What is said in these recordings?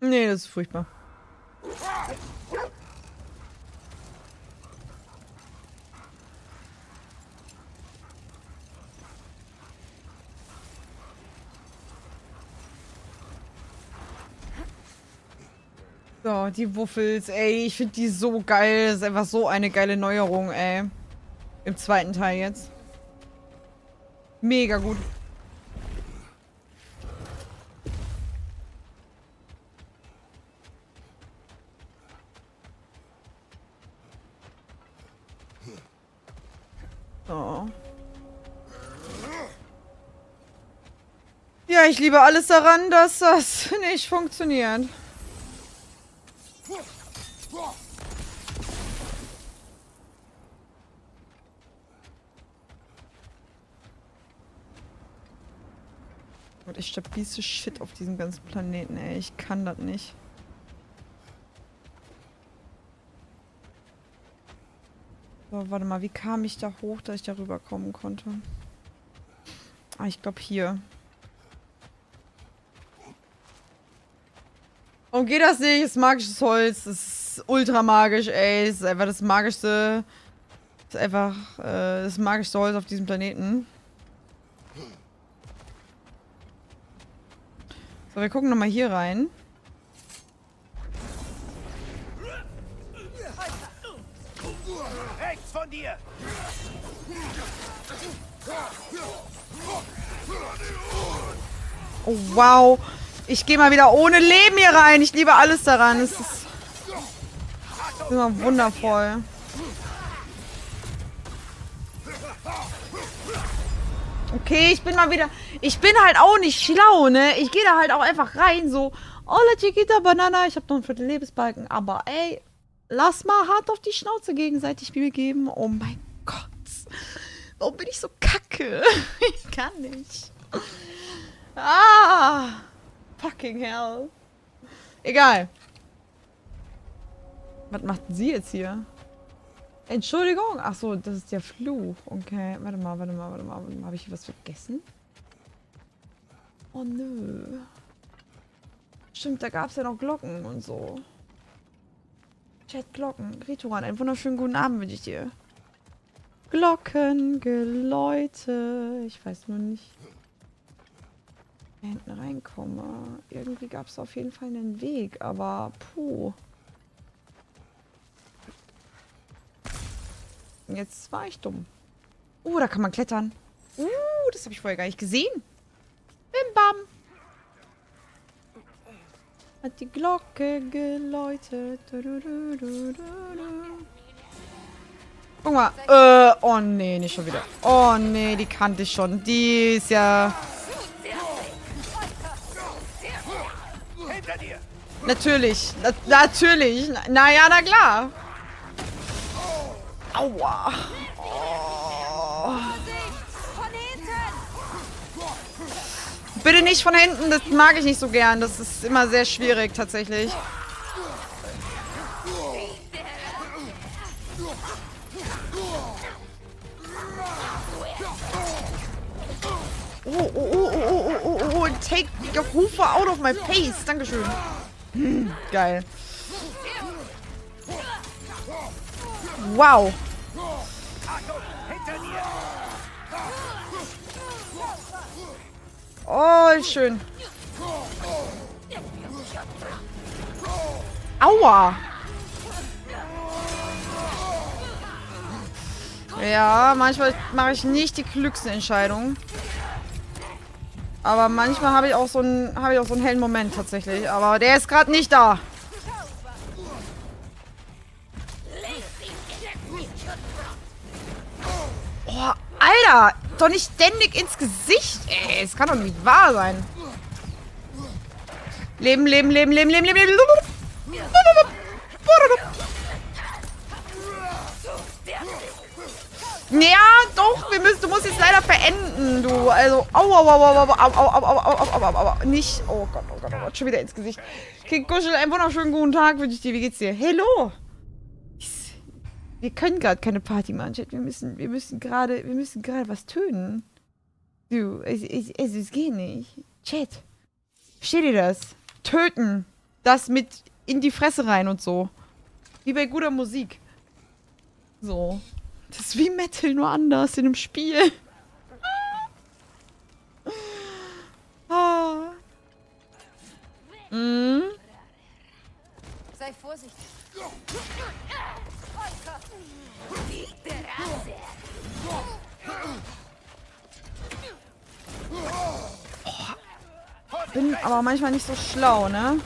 Nee, das ist furchtbar. So, die Wuffels, ey. Ich finde die so geil. Das ist einfach so eine geile Neuerung, ey. Im zweiten Teil jetzt. Mega gut. So. Ja, ich liebe alles daran, dass das nicht funktioniert. Und ich stabilste Shit auf diesem ganzen Planeten, ey. Ich kann das nicht. So, warte mal. Wie kam ich da hoch, dass ich da rüberkommen konnte? Ah, ich glaube hier. Warum geht das nicht? Das ist magisches Holz. Das ist ultra magisch, ey. Das ist einfach das magischste. Das ist einfach das magischste Holz auf diesem Planeten. So, wir gucken nochmal hier rein. Rechts von dir! Oh, wow! Ich gehe mal wieder ohne Leben hier rein. Ich liebe alles daran. Es ist immer wundervoll. Okay, ich bin mal wieder... Ich bin halt auch nicht schlau, ne? Ich gehe da halt auch einfach rein, so... Oh, la chiquita banana. Ich habe noch ein Viertel Lebensbalken. Aber ey, lass mal hart auf die Schnauze gegenseitig Bibel geben. Oh mein Gott. Warum bin ich so kacke? Ich kann nicht. Ah... Fucking hell. Egal. Was macht sie jetzt hier? Entschuldigung. Achso, das ist der Fluch. Okay, warte mal. Habe ich hier was vergessen? Oh, nö. Stimmt, da gab es ja noch Glocken und so. Chat, Glocken. Ritual, einen wunderschönen guten Abend wünsche ich dir. Glockengeläute. Ich weiß nur nicht. Da hinten reinkomme. Irgendwie gab es auf jeden Fall einen Weg, aber puh. Jetzt war ich dumm. Da kann man klettern. Das habe ich vorher gar nicht gesehen. Bim bam. Hat die Glocke geläutet. Guck mal. Oh nee, nicht schon wieder. Oh nee, die kannte ich schon. Die ist ja... Natürlich, natürlich. Naja, na klar. Aua. Oh. Bitte nicht von hinten, das mag ich nicht so gern. Das ist immer sehr schwierig, tatsächlich. Oh, take your Hufe out of my face. Dankeschön. Geil. Wow. Oh, schön. Aua. Ja, manchmal mache ich nicht die klügsten Entscheidungen. Aber manchmal habe ich auch so einen hellen Moment tatsächlich. Aber der ist gerade nicht da. Oh, Alter! Doch nicht ständig ins Gesicht, ey. Es kann doch nicht wahr sein. Leben. Naja, doch, du musst jetzt leider verenden, du. Also, au, nicht. Oh Gott, schon wieder ins Gesicht. Kind Kuschel, einen wunderschönen guten Tag wünsche ich dir. Wie geht's dir? Hello! Wir können gerade keine Party machen, Chat. Wir müssen gerade was tönen. Du, es geht nicht. Chat, versteht ihr das? Töten. das mit in die Fresse rein und so. Wie bei guter Musik. So. Das ist wie Metal, nur anders in einem Spiel. Ah. Mm. Sei vorsichtig. Bin aber manchmal nicht so schlau, ne?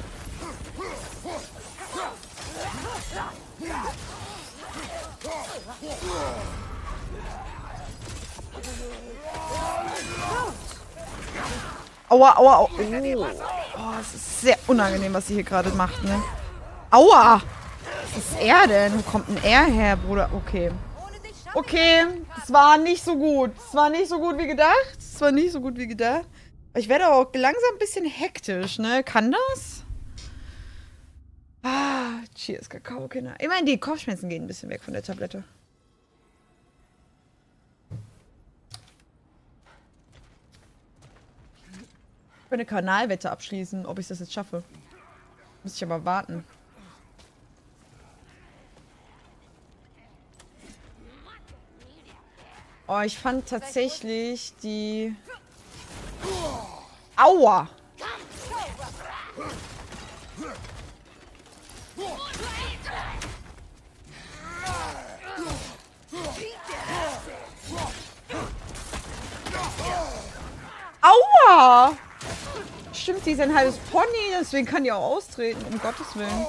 Aua, aua, aua. Oh, es ist sehr unangenehm, was sie hier gerade macht, ne? Aua! Was ist er denn? Wo kommt denn er her, Bruder? Okay. Okay, es war nicht so gut. Es war nicht so gut wie gedacht. Es war nicht so gut wie gedacht. Ich werde aber auch langsam ein bisschen hektisch, ne? Kann das? Ah, cheers, Kakao, Kinder. Immerhin, die Kopfschmerzen gehen ein bisschen weg von der Tablette. Ich will eine Kanalwette abschließen, ob ich das jetzt schaffe. Muss ich aber warten. Oh, ich fand tatsächlich die... Aua! Aua! Stimmt, die ist ein halbes Pony, deswegen kann die auch austreten, um Gottes Willen.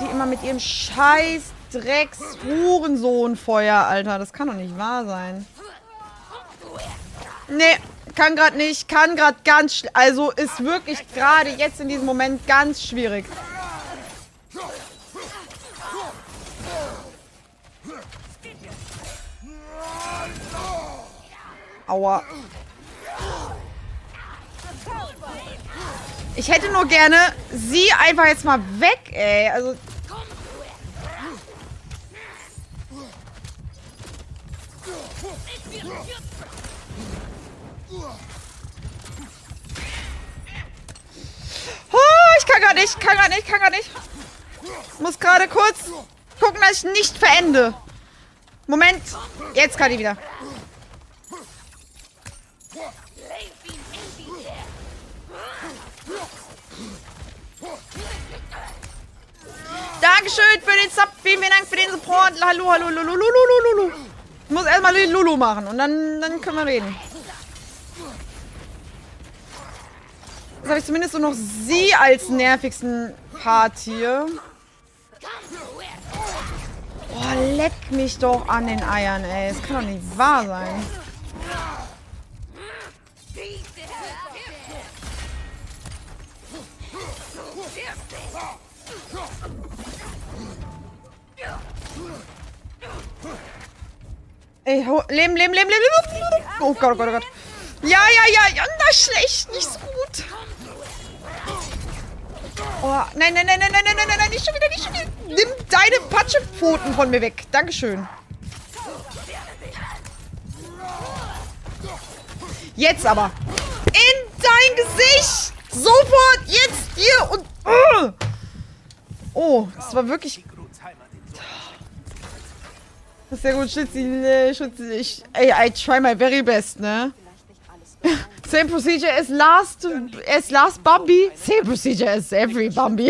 Die immer mit ihrem scheiß Drecks-Hurensohn-Feuer, Alter. Das kann doch nicht wahr sein. Nee, kann gerade nicht. Kann gerade ganz schlecht. Also ist wirklich gerade jetzt in diesem Moment ganz schwierig. Aua. Ich hätte nur gerne sie einfach jetzt mal weg, ey. Also. Oh, ich kann gar nicht, kann gar nicht. Muss gerade kurz gucken, dass ich nicht verende. Moment. Jetzt kann ich wieder. Dankeschön für den Sub, vielen Dank für den Support. Hallo, hallo, Lulu. Ich muss erstmal den Lulu machen und dann können wir reden. Jetzt habe ich zumindest so noch sie als nervigsten Part hier. Oh, leck mich doch an den Eiern, ey. Das kann doch nicht wahr sein. Ey, Leben. Oh Gott. Ja. Na, schlecht. Nicht so gut. Oh, nein. Nicht schon wieder. Nimm deine Patschepfoten von mir weg. Dankeschön. Jetzt aber. In dein Gesicht. Sofort. Jetzt hier und... Oh, das war wirklich... Das ist sehr gut, Schlitzi. I try my very best, ne? Same procedure as last Bambi. Same procedure as every Bambi.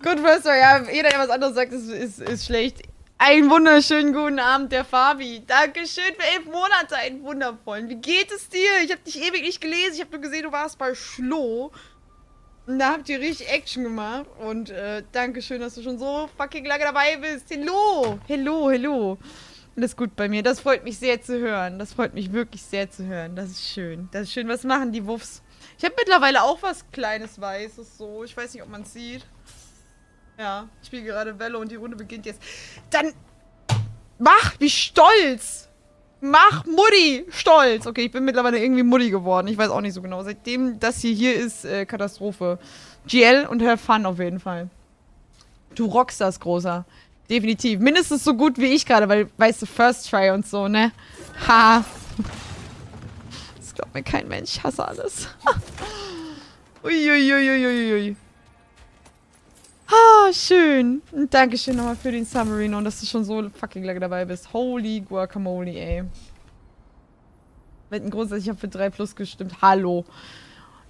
Good wrestler, ja, jeder, der was anderes sagt, ist schlecht. Einen wunderschönen guten Abend, der Fabi. Dankeschön für 11 Monate, einen wundervollen. Wie geht es dir? Ich habe dich ewig nicht gelesen. Ich habe nur gesehen, du warst bei Schloh. Und da habt ihr richtig Action gemacht. Und Dankeschön, dass du schon so fucking lange dabei bist. Hello. Alles gut bei mir. Das freut mich sehr zu hören. Das freut mich wirklich sehr zu hören. Das ist schön. Das ist schön. Was machen die Wuffs? Ich habe mittlerweile auch was Kleines Weißes so. Ich weiß nicht, ob man es sieht. Ja, ich spiele gerade Welle und die Runde beginnt jetzt. Dann mach wie stolz. Mach Muddy stolz. Okay, ich bin mittlerweile irgendwie Muddy geworden. Ich weiß auch nicht so genau. Seitdem das hier ist, Katastrophe. GL und her Fun auf jeden Fall. Du rockst das, Großer. Definitiv. Mindestens so gut wie ich gerade, weil, weißt du, First Try und so, ne? Ha. Das glaubt mir kein Mensch. Ich hasse alles. Uiuiuiuiui. Ah, schön. Dankeschön nochmal für den Submarine und dass du schon so fucking lange dabei bist. Holy Guacamole, ey. Wetten großartig, ich habe für 3+ gestimmt. Hallo.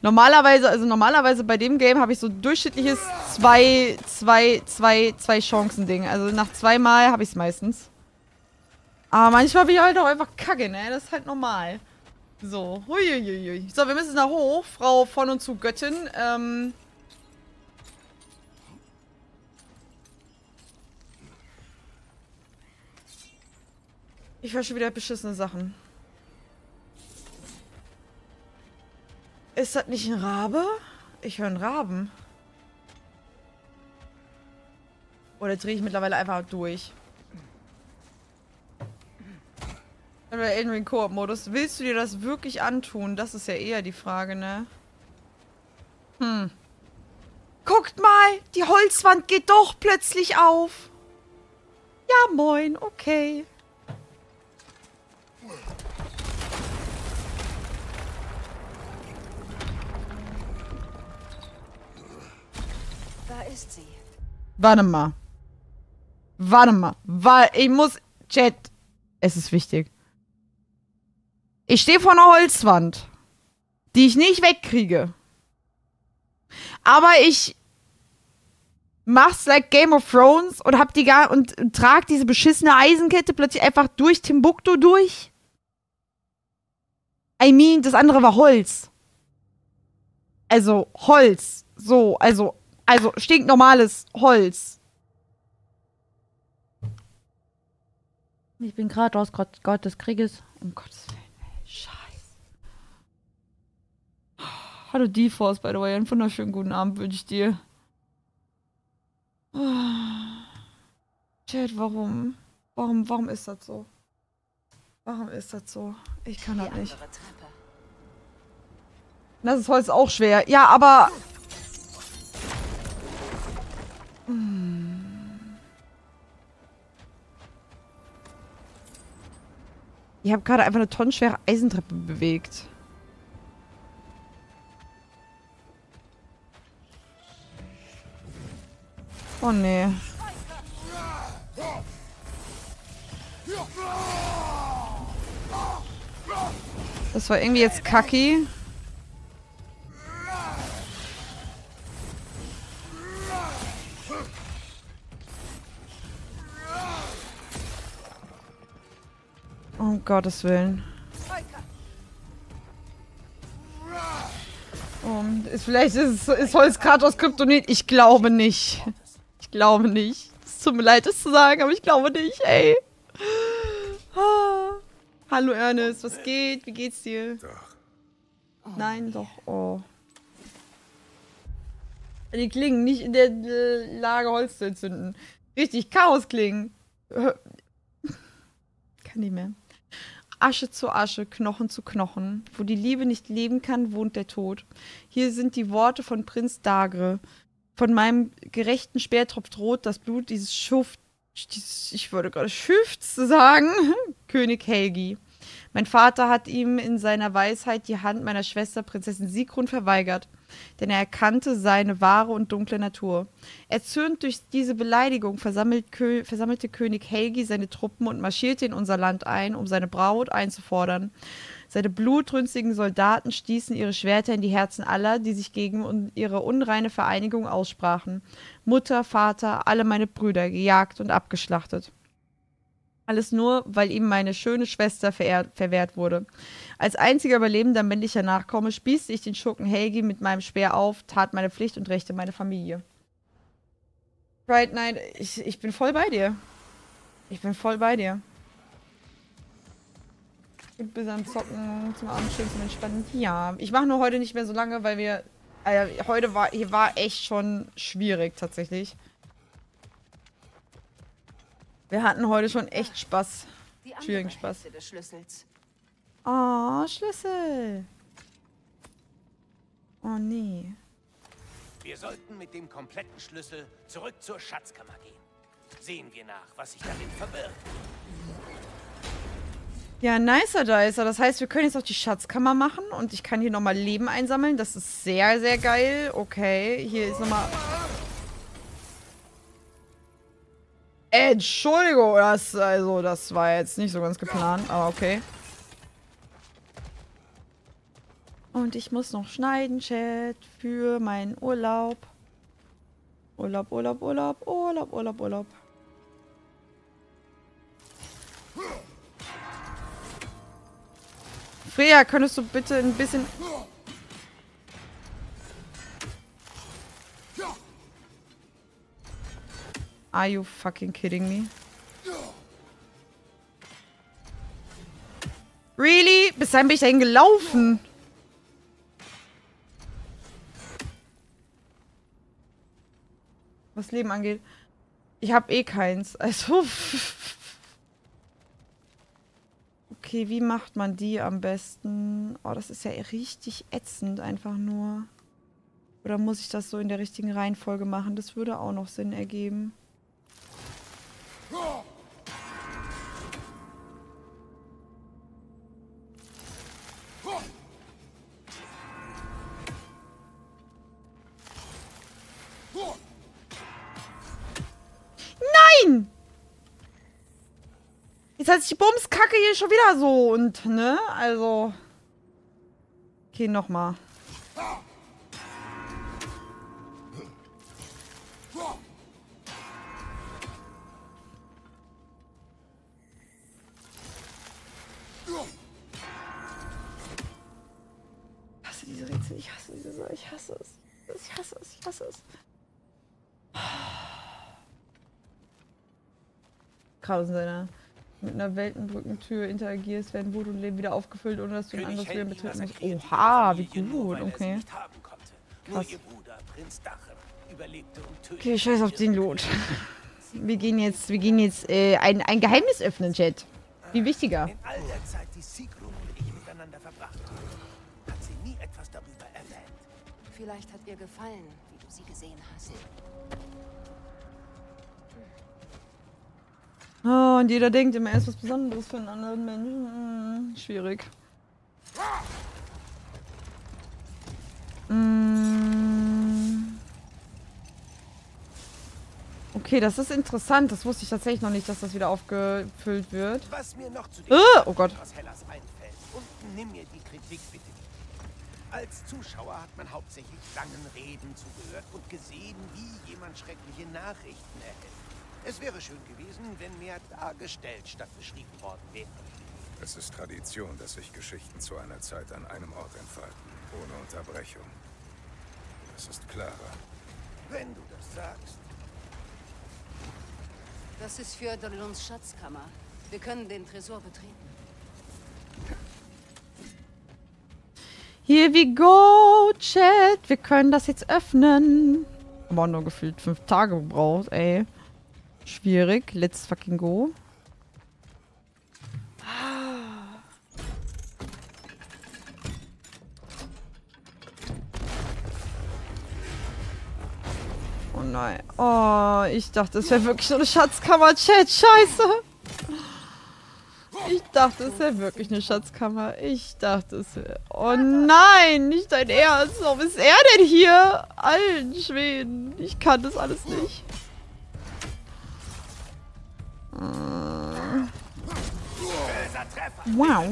Normalerweise bei dem Game habe ich so durchschnittliches 2 Chancen-Ding. Also nach zweimal habe ich es meistens. Aber manchmal bin ich halt auch einfach kacke, ne? Das ist halt normal. So, huiuiui. So, wir müssen nach hoch. Frau von und zu Göttin. Ich höre schon wieder beschissene Sachen. Ist das nicht ein Rabe? Ich höre einen Raben. Oder drehe ich mittlerweile einfach durch? Oder Elden Ring Koop-Modus. Willst du dir das wirklich antun? Das ist ja eher die Frage, ne? Hm. Guckt mal! Die Holzwand geht doch plötzlich auf! Ja, moin, okay. Warte mal, ich muss... Chat, es ist wichtig. Ich stehe vor einer Holzwand, die ich nicht wegkriege. Aber ich mach's like Game of Thrones und hab die gar... und trag diese beschissene Eisenkette plötzlich einfach durch Timbuktu durch. I mean, das andere war Holz. Also, Holz. So, also stinknormales Holz. Ich bin Kratos, Gott des Krieges. Um Gottes Willen, ey, scheiße. Hallo D-Force, by the way. Einen wunderschönen guten Abend wünsche ich dir. Chat, warum? Warum ist das so? Warum ist das so? Ich kann das nicht. Das ist Holz auch schwer. Ja, aber... Ich habe gerade einfach eine tonnenschwere Eisentreppe bewegt. Oh nee. Das war irgendwie jetzt kacki. Um Gottes Willen. Vielleicht ist Holz Kratos Kryptonit. Ich glaube nicht. Ich glaube nicht. Es tut mir leid, das zu sagen, aber ich glaube nicht, ey. Ah. Hallo Ernest, was geht? Wie geht's dir? Nein, doch. Oh. Die Klingen nicht in der Lage, Holz zu entzünden. Richtig, Chaos-Klingen. Kann nicht mehr. Asche zu Asche, Knochen zu Knochen. Wo die Liebe nicht leben kann, wohnt der Tod. Hier sind die Worte von Prinz Dagre. Von meinem gerechten Speer tropft rot das Blut dieses Schufts zu sagen. König Helgi. Mein Vater hat ihm in seiner Weisheit die Hand meiner Schwester Prinzessin Sigrun verweigert. Denn er erkannte seine wahre und dunkle Natur. Erzürnt durch diese Beleidigung versammelte König Helgi seine Truppen und marschierte in unser Land ein, um seine Braut einzufordern. Seine blutrünstigen Soldaten stießen ihre Schwerter in die Herzen aller, die sich gegen ihre unreine Vereinigung aussprachen. Mutter, Vater, alle meine Brüder, gejagt und abgeschlachtet. Alles nur, weil ihm meine schöne Schwester verwehrt wurde. Als einziger überlebender männlicher Nachkomme spießte ich den Schurken Helgi mit meinem Speer auf, tat meine Pflicht und rächte meine Familie. Bright Knight, ich bin voll bei dir. Ich bin voll bei dir. Ich bin am Zocken, zum Abendschirm, zum Entspannen. Ja, ich mache nur heute nicht mehr so lange, weil wir... heute war echt schon schwierig, tatsächlich. Wir hatten heute schon echt Spaß. Schwierigen Spaß. Oh, Schlüssel. Oh, nee. Wir sollten mit dem kompletten Schlüssel zurück zur Schatzkammer gehen. Sehen wir nach, was sich darin verbirgt. Ja, nicer Dicer. Das heißt, wir können jetzt auch die Schatzkammer machen und ich kann hier nochmal Leben einsammeln. Das ist sehr, sehr geil. Okay, hier ist nochmal... Entschuldigung, das war jetzt nicht so ganz geplant, aber okay. Und ich muss noch schneiden, Chat, für meinen Urlaub. Urlaub. Freya, könntest du bitte ein bisschen... Are you fucking kidding me? Really? Bis dahin bin ich dahin gelaufen. Was Leben angeht. Ich habe eh keins. Also... Okay, wie macht man die am besten? Oh, das ist ja richtig ätzend einfach nur. Oder muss ich das so in der richtigen Reihenfolge machen? Das würde auch noch Sinn ergeben. Nein! Jetzt hat sich die Bumskacke hier schon wieder so und, ne? Also. Okay, nochmal. Ich hasse es. Kratos in seiner mit einer Weltenbrückentür interagierst, werden Wut und Leben wieder aufgefüllt, ohne dass du ein anderes Leben betreten musst. Oha, wie gut, okay. Krass. Okay, scheiß auf den Lot. Wir gehen jetzt ein Geheimnis öffnen, Chat. Wie wichtiger. In all der Zeit, die Sigrun und ich miteinander verbracht haben, hat sie nie etwas darüber erwähnt. Vielleicht hat ihr gefallen, wie du sie gesehen hast. Oh, und jeder denkt immer, er ist was Besonderes für einen anderen Menschen. Schwierig. Okay, das ist interessant. Das wusste ich tatsächlich noch nicht, dass das wieder aufgefüllt wird. Was mir noch zu dem oh Gott. Was Hellas einfällt. Und nimm mir die Kritik bitte. Als Zuschauer hat man hauptsächlich langen Reden zugehört und gesehen, wie jemand schreckliche Nachrichten erhält. Es wäre schön gewesen, wenn mehr dargestellt statt beschrieben worden wäre. Es ist Tradition, dass sich Geschichten zu einer Zeit an einem Ort entfalten, ohne Unterbrechung. Das ist klarer. Wenn du das sagst. Das ist Fjordlons Schatzkammer. Wir können den Tresor betreten. Here we go, Chat. Wir können das jetzt öffnen. Haben wir nur gefühlt 5 Tage gebraucht, ey. Schwierig. Let's fucking go. Oh nein. Oh, ich dachte, es wäre wirklich so eine Schatzkammer. Chat, scheiße. Ich dachte, es wäre wirklich eine Schatzkammer. Oh nein, nicht dein Ernst. Warum ist er denn hier? Allen Schweden. Ich kann das alles nicht. Wow.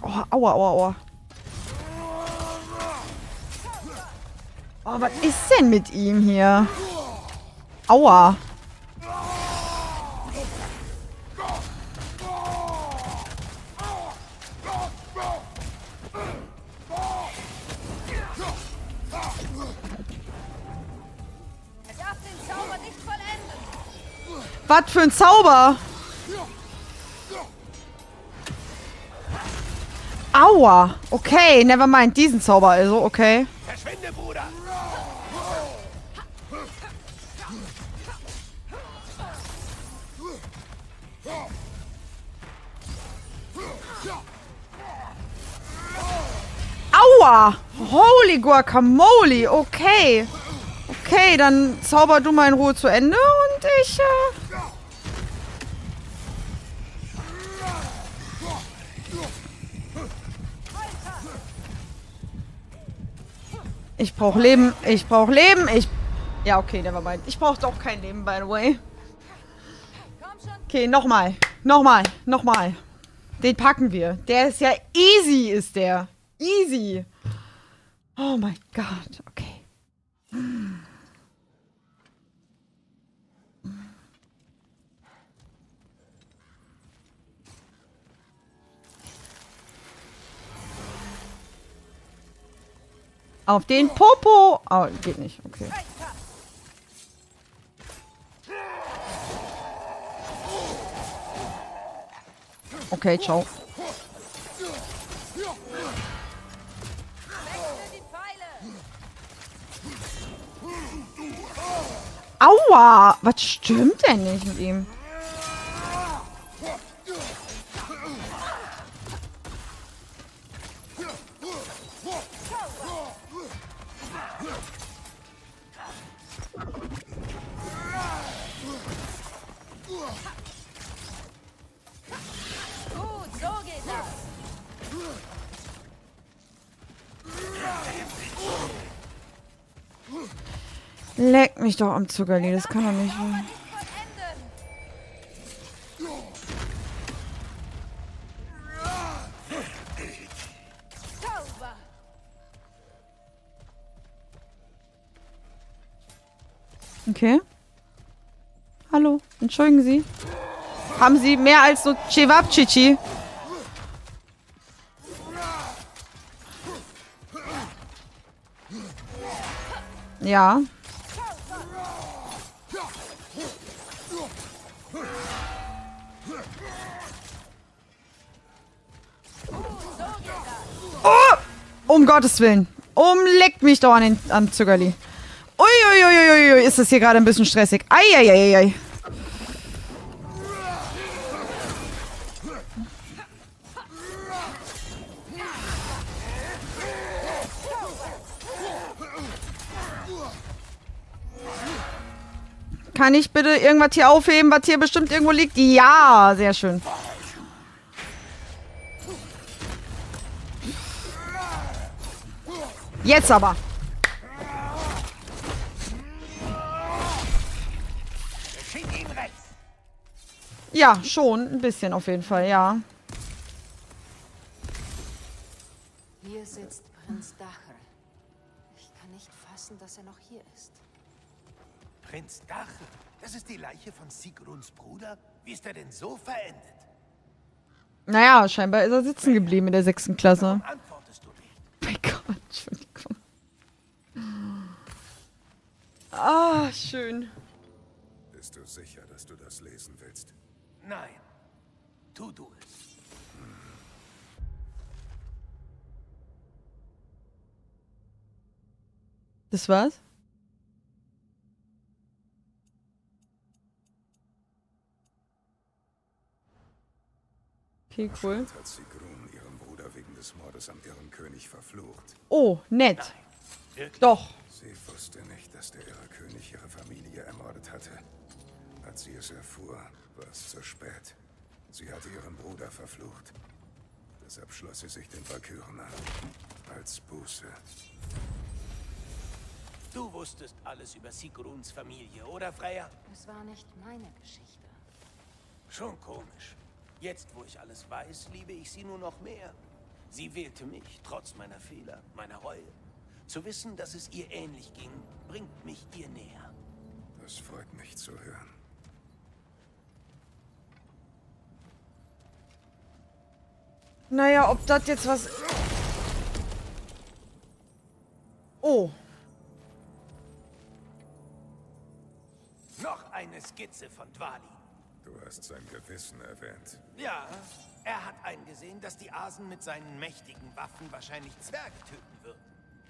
Oh, aua, aua, aua. Oh, was ist denn mit ihm hier? Aua. Was für ein Zauber! Aua! Okay, nevermind, diesen Zauber also, okay. Verschwinde, Bruder! Aua! Holy Guacamole! Okay. Okay, dann zauber du mal in Ruhe zu Ende und ich... Ich brauche Leben, ich brauche Leben, ich... Ja, okay, der war mein. Ich brauche doch kein Leben, by the way. Okay, nochmal. Nochmal, nochmal. Den packen wir. Der ist ja easy, ist der. Easy. Oh mein Gott, okay. Auf den Popo. Oh, geht nicht, okay. Okay, ciao. Aua! Was stimmt denn nicht mit ihm? Leck mich doch am Zuckerli, das kann doch nicht sein. Okay. Hallo, entschuldigen Sie. Haben Sie mehr als so Cevapcici? Ja. Um Gottes Willen. Umleckt mich doch am Zögerli. Uiuiuiui, ist das hier gerade ein bisschen stressig. Eieieiei. Kann ich bitte irgendwas hier aufheben, was hier bestimmt irgendwo liegt? Ja, sehr schön. Jetzt aber. Ja, schon. Ein bisschen auf jeden Fall, ja. Hier sitzt Prinz Dachel. Ich kann nicht fassen, dass er noch hier ist. Prinz Dachel? Das ist die Leiche von Sigruns Bruder? Wie ist er denn so verendet? Naja, scheinbar ist er sitzen geblieben in der 6. Klasse. Oh mein Gott, Entschuldigung. Ah, schön. Bist du sicher, dass du das lesen willst? Nein. Tu du es. Das war's? Okay, cool. Wegen des Mordes am irren König verflucht. Oh, nett. Nein, doch. Sie wusste nicht, dass der irre König ihre Familie ermordet hatte. Als sie es erfuhr, war es zu spät. Sie hatte ihren Bruder verflucht. Deshalb schloss sie sich den Valkyren an. Als Buße. Du wusstest alles über Sigruns Familie, oder Freya? Es war nicht meine Geschichte. Schon komisch. Jetzt, wo ich alles weiß, liebe ich sie nur noch mehr. Sie wählte mich, trotz meiner Fehler, meiner Reue. Zu wissen, dass es ihr ähnlich ging, bringt mich ihr näher. Das freut mich zu hören. Naja, ob das jetzt was... Oh. Noch eine Skizze von Dwali. Du hast sein Gewissen erwähnt. Ja, er hat eingesehen, dass die Asen mit seinen mächtigen Waffen wahrscheinlich Zwerge töten würden.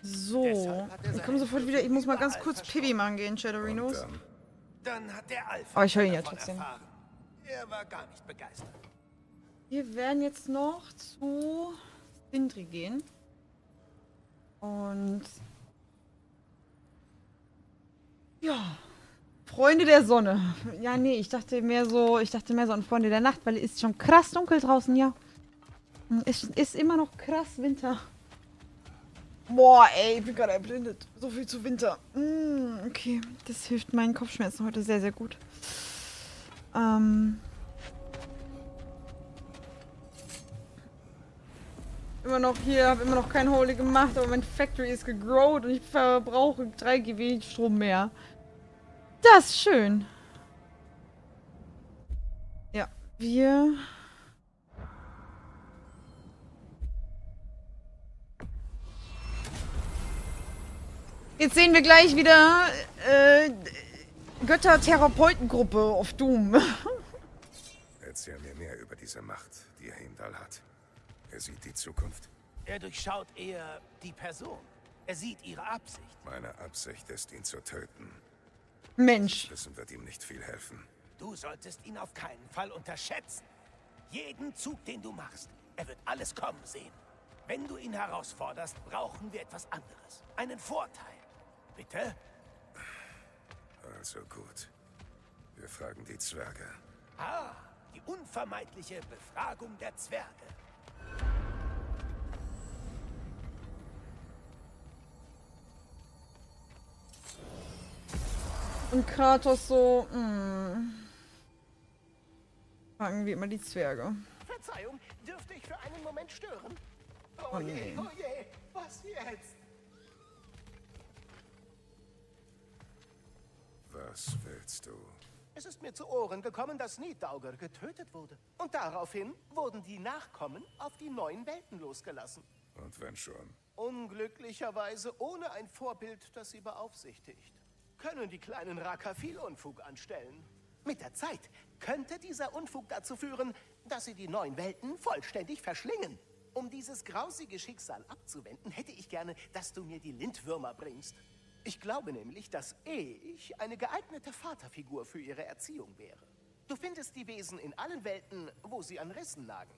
So, ich komme sofort wieder. Ich muss mal ganz kurz Pipi machen gehen, Shadow Renos. Dann hat der Alpha. Aber ich höre ihn ja trotzdem. Er war gar nicht begeistert. Wir werden jetzt noch zu Sindri gehen. Und ja, Freunde der Sonne. Ja, nee, ich dachte mehr so an Freunde der Nacht, weil es ist schon krass dunkel draußen, ja. Es ist immer noch krass Winter. Boah, ey, ich bin gerade erblindet. So viel zu Winter. Okay, das hilft meinen Kopfschmerzen heute sehr, sehr gut. Immer noch hier, habe immer noch kein Holy gemacht, aber mein Factory ist gegrowt und ich verbrauche 3 GW Strom mehr. Das ist schön. Ja, wir... Jetzt sehen wir gleich wieder Götter-Therapeutengruppe auf Doom. Erzähl mir mehr über diese Macht, die Heimdall hat. Er sieht die Zukunft. Er durchschaut eher die Person. Er sieht ihre Absicht. Meine Absicht ist, ihn zu töten. Mensch. Wissen wird ihm nicht viel helfen. Du solltest ihn auf keinen Fall unterschätzen. Jeden Zug, den du machst, er wird alles kommen sehen. Wenn du ihn herausforderst, brauchen wir etwas anderes. Einen Vorteil. Bitte? Also gut. Wir fragen die Zwerge. Ah, die unvermeidliche Befragung der Zwerge. Und Kratos so, fragen wir immer die Zwerge. Verzeihung, dürfte ich für einen Moment stören? Oh je, oh je, was jetzt? Was willst du? Es ist mir zu Ohren gekommen, dass Nidauger getötet wurde. Und daraufhin wurden die Nachkommen auf die neuen Welten losgelassen. Und wenn schon? Unglücklicherweise ohne ein Vorbild, das sie beaufsichtigt. Können die kleinen Racker viel Unfug anstellen. Mit der Zeit könnte dieser Unfug dazu führen, dass sie die neuen Welten vollständig verschlingen. Um dieses grausige Schicksal abzuwenden, hätte ich gerne, dass du mir die Lindwürmer bringst. Ich glaube nämlich, dass ich eine geeignete Vaterfigur für ihre Erziehung wäre. Du findest die Wesen in allen Welten, wo sie an Rissen lagen.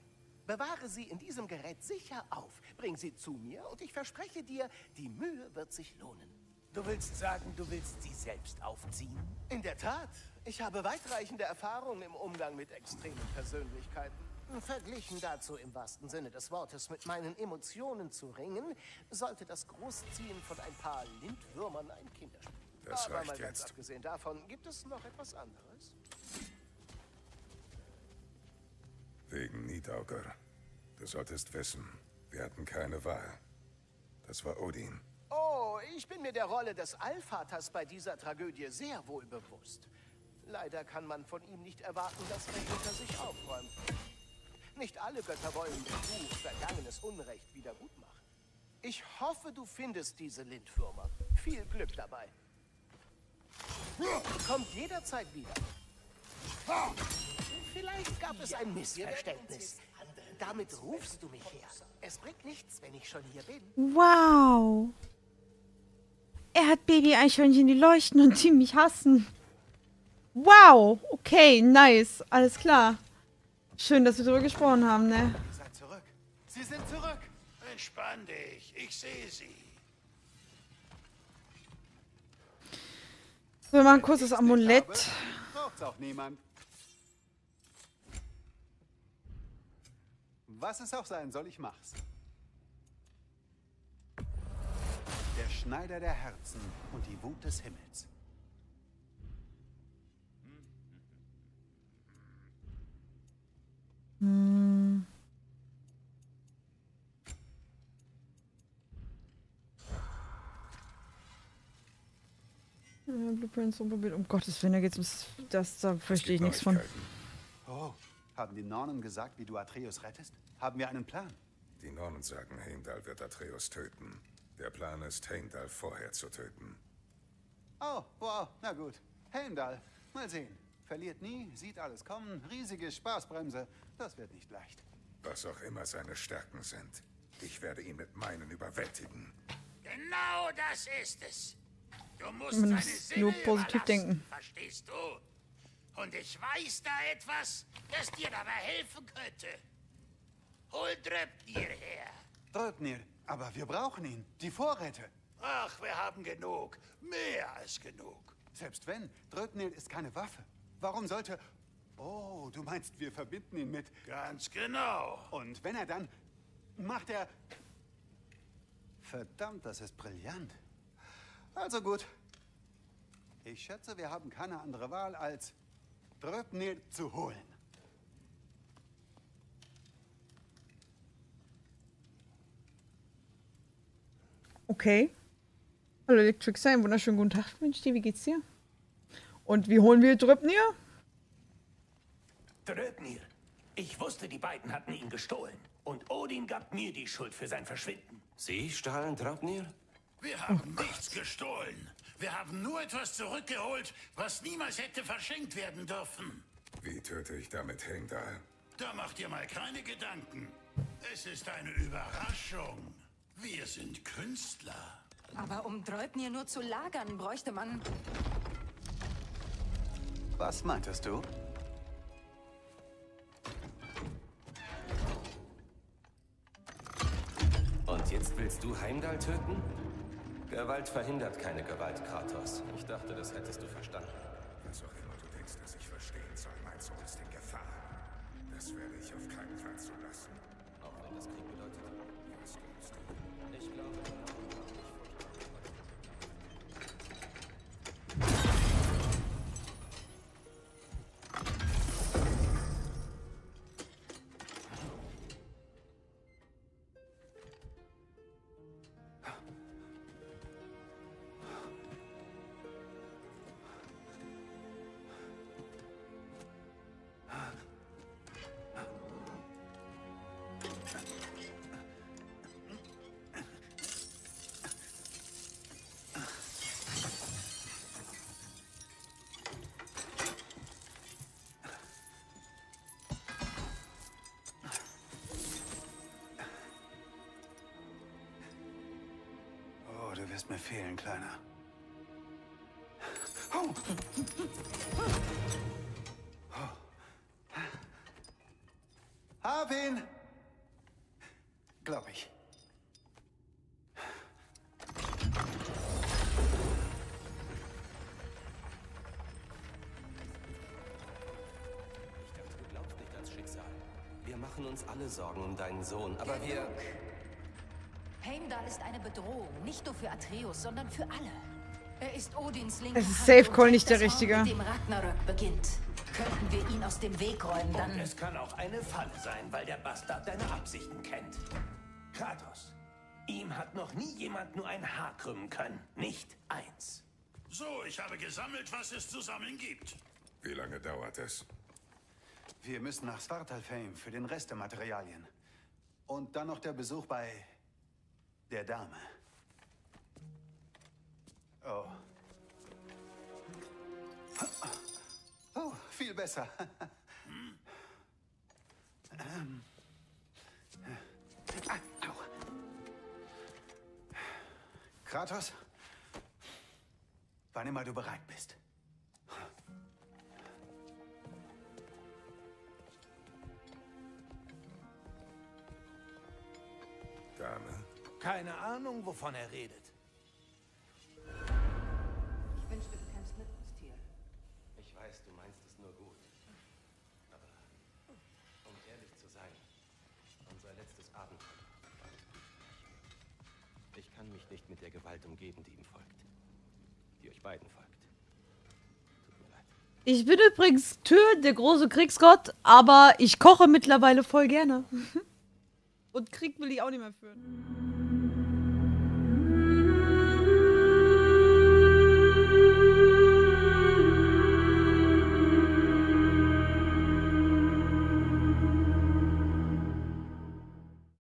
Bewahre sie in diesem Gerät sicher auf, bring sie zu mir und ich verspreche dir, die Mühe wird sich lohnen. Du willst sagen, du willst sie selbst aufziehen? In der Tat, ich habe weitreichende Erfahrung im Umgang mit extremen Persönlichkeiten. Verglichen dazu im wahrsten Sinne des Wortes mit meinen Emotionen zu ringen, sollte das Großziehen von ein paar Lindwürmern ein Kinderspiel. Das reicht jetzt. Ganz abgesehen davon, gibt es noch etwas anderes? Wegen Nidauger. Du solltest wissen, wir hatten keine Wahl. Das war Odin. Oh, ich bin mir der Rolle des Allvaters bei dieser Tragödie sehr wohl bewusst. Leider kann man von ihm nicht erwarten, dass er hinter sich aufräumt. Nicht alle Götter wollen du vergangenes Unrecht wieder gut machen. Ich hoffe, du findest diese Lindwürmer. Viel Glück dabei. Kommt jederzeit wieder. Vielleicht gab es ein Missverständnis. Damit rufst du mich her. Es bringt nichts, wenn ich schon hier bin. Wow. Er hat Baby-Eichhörnchen, die leuchten und die mich hassen. Wow. Okay, nice. Alles klar. Schön, dass wir darüber gesprochen haben, ne? Ihr seid zurück. Sie sind zurück. Entspann dich. Ich sehe sie. So, wir machen kurz das Amulett. Braucht's auch niemand. Was es auch sein soll, ich mach's. Der Schneider der Herzen und die Wut des Himmels. Hm. Blueprints, Rumpebild. Um Gottes Willen, da geht's ums das, da verstehe ich nichts von. Oh, haben die Nornen gesagt, wie du Atreus rettest? Haben wir einen Plan? Die Nornen sagen, Heimdall wird Atreus töten. Der Plan ist, Heimdall vorher zu töten. Oh, wow, na gut. Heimdall, mal sehen. Verliert nie, sieht alles kommen, riesige Spaßbremse. Das wird nicht leicht. Was auch immer seine Stärken sind, ich werde ihn mit meinen überwältigen. Genau das ist es. Du musst seine Sinne nur positiv denken. Verstehst du? Und ich weiß da etwas, das dir dabei helfen könnte. Hol Draupnir her. Draupnir, Aber wir brauchen ihn, die Vorräte. Ach, wir haben genug. Mehr als genug. Selbst wenn, Draupnir ist keine Waffe. Warum sollte... Oh, du meinst, wir verbinden ihn mit... Ganz genau. Und wenn er dann... macht er... Verdammt, das ist brillant. Also gut. Ich schätze, wir haben keine andere Wahl, als Draupnir zu holen. Okay. Hallo Electric Sign, wunderschönen guten Tag, Mensch, wie geht's dir? Und wie holen wir Draupnir? Draupnir. Ich wusste, die beiden hatten ihn gestohlen. Und Odin gab mir die Schuld für sein Verschwinden. Sie stahlen Draupnir? Wir haben nichts gestohlen. Wir haben nur etwas zurückgeholt, was niemals hätte verschenkt werden dürfen. Wie töte ich damit Heimdall? Da macht ihr mal keine Gedanken. Es ist eine Überraschung. Wir sind Künstler. Aber um Draupnir nur zu lagern, bräuchte man... Was meintest du? Und jetzt willst du Heimdall töten? Gewalt verhindert keine Gewalt, Kratos. Ich dachte, das hättest du verstanden. Was auch immer du denkst, dass ich verstehen soll, mein Sohn ist in Gefahr. Das werde ich auf keinen Fall zulassen. Auch wenn das Krieg bedeutet... Ich glaube, du wirst mir fehlen, Kleiner. Oh. Oh. Hab ihn! Glaub ich. Ich dachte, du glaubst nicht ans Schicksal. Wir machen uns alle Sorgen um deinen Sohn, aber wir... Heimdall ist eine Bedrohung, nicht nur für Atreus, sondern für alle. Er ist Odins linke Hand. Es ist Safe Call nicht der richtige. Mit dem Ragnarök beginnt. Könnten wir ihn aus dem Weg räumen, dann... Und es kann auch eine Falle sein, weil der Bastard deine Absichten kennt. Kratos, ihm hat noch nie jemand nur ein Haar krümmen können, nicht eins. So, ich habe gesammelt, was es zu sammeln gibt. Wie lange dauert es? Wir müssen nach Svartalfame für den Rest der Materialien. Und dann noch der Besuch bei... der Dame. Oh. Oh, viel besser. Au. Kratos, wann immer du bereit bist. Dame. Keine Ahnung, wovon er redet. Ich wünschte, du kämpfst mit uns, Tyr. Ich weiß, du meinst es nur gut. Aber, um ehrlich zu sein, unser letztes Abenteuer war nicht gut für mich. Ich kann mich nicht mit der Gewalt umgeben, die ihm folgt. Die euch beiden folgt. Tut mir leid. Ich bin übrigens Tyr, der große Kriegsgott, aber ich koche mittlerweile voll gerne. Und Krieg will ich auch nicht mehr führen.